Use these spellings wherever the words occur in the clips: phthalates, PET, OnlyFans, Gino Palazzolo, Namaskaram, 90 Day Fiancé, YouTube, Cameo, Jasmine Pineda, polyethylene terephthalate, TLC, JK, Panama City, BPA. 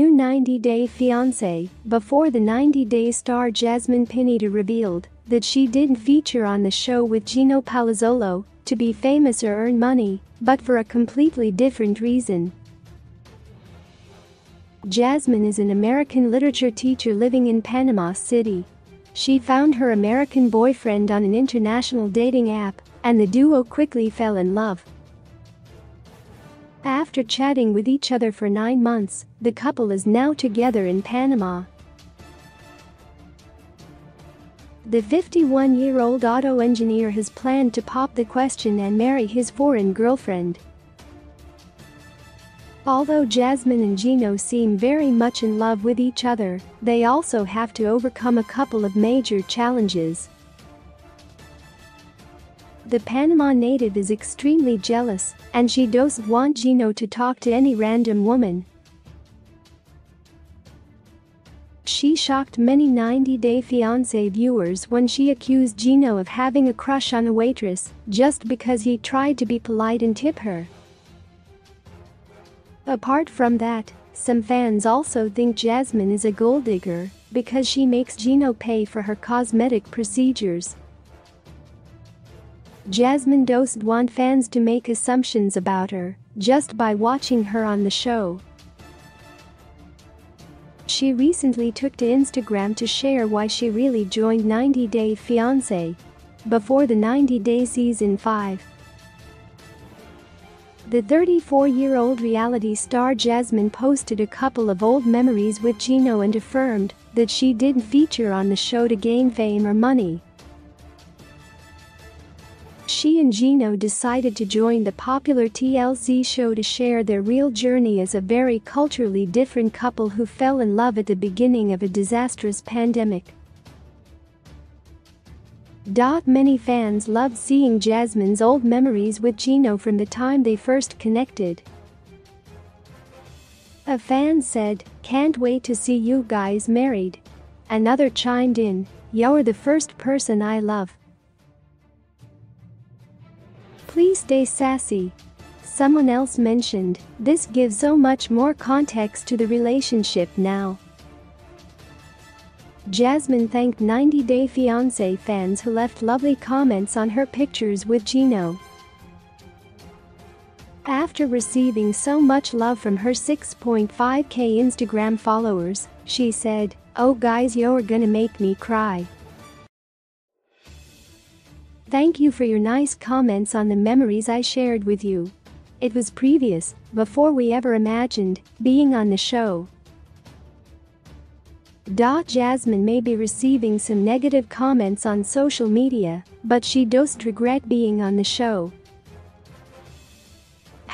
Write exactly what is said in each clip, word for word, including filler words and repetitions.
new ninety day fiancé. Before the ninety day star Jasmine Pineda revealed that she didn't feature on the show with Gino Palazzolo to be famous or earn money, but for a completely different reason. Jasmine is an American literature teacher living in Panama City. She found her American boyfriend on an international dating app, and the duo quickly fell in love. After chatting with each other for nine months, the couple is now together in Panama. The fifty-one-year-old auto engineer has planned to pop the question and marry his foreign girlfriend. Although Jasmine and Gino seem very much in love with each other, they also have to overcome a couple of major challenges. The Panama native is extremely jealous, and she doesn't want Gino to talk to any random woman. She shocked many ninety day fiancé viewers when she accused Gino of having a crush on a waitress just because he tried to be polite and tip her. Apart from that, some fans also think Jasmine is a gold digger because she makes Gino pay for her cosmetic procedures. Jasmine doesn't want fans to make assumptions about her just by watching her on the show. She recently took to Instagram to share why she really joined ninety day fiancé before the ninety day season five. The thirty-four-year-old reality star Jasmine posted a couple of old memories with Gino and affirmed that she didn't feature on the show to gain fame or money. She and Gino decided to join the popular T L C show to share their real journey as a very culturally different couple who fell in love at the beginning of a disastrous pandemic. Many fans loved seeing Jasmine's old memories with Gino from the time they first connected. A fan said, "Can't wait to see you guys married." Another chimed in, "You're the first person I love." "Please stay sassy," someone else mentioned. This gives so much more context to the relationship now. Jasmine thanked ninety day fiancé fans who left lovely comments on her pictures with Gino. After receiving so much love from her six point five K Instagram followers, she said, "Oh guys, you're gonna make me cry. Thank you for your nice comments on the memories I shared with you. It was previous, before we ever imagined being on the show." Jasmine may be receiving some negative comments on social media, but she doesn't regret being on the show.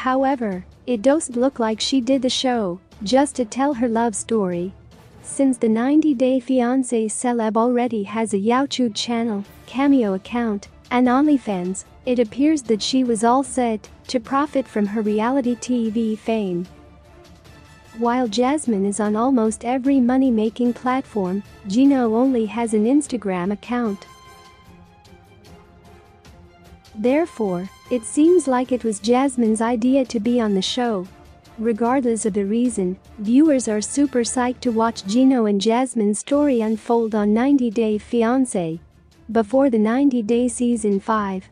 However, it doesn't look like she did the show just to tell her love story, since the ninety day fiancé celeb already has a YouTube channel, Cameo account, and OnlyFans. It appears that she was all set to profit from her reality T V fame. While Jasmine is on almost every money-making platform, Gino only has an Instagram account. Therefore, it seems like it was Jasmine's idea to be on the show. Regardless of the reason, viewers are super psyched to watch Gino and Jasmine's story unfold on ninety day fiancé before the ninety day season five.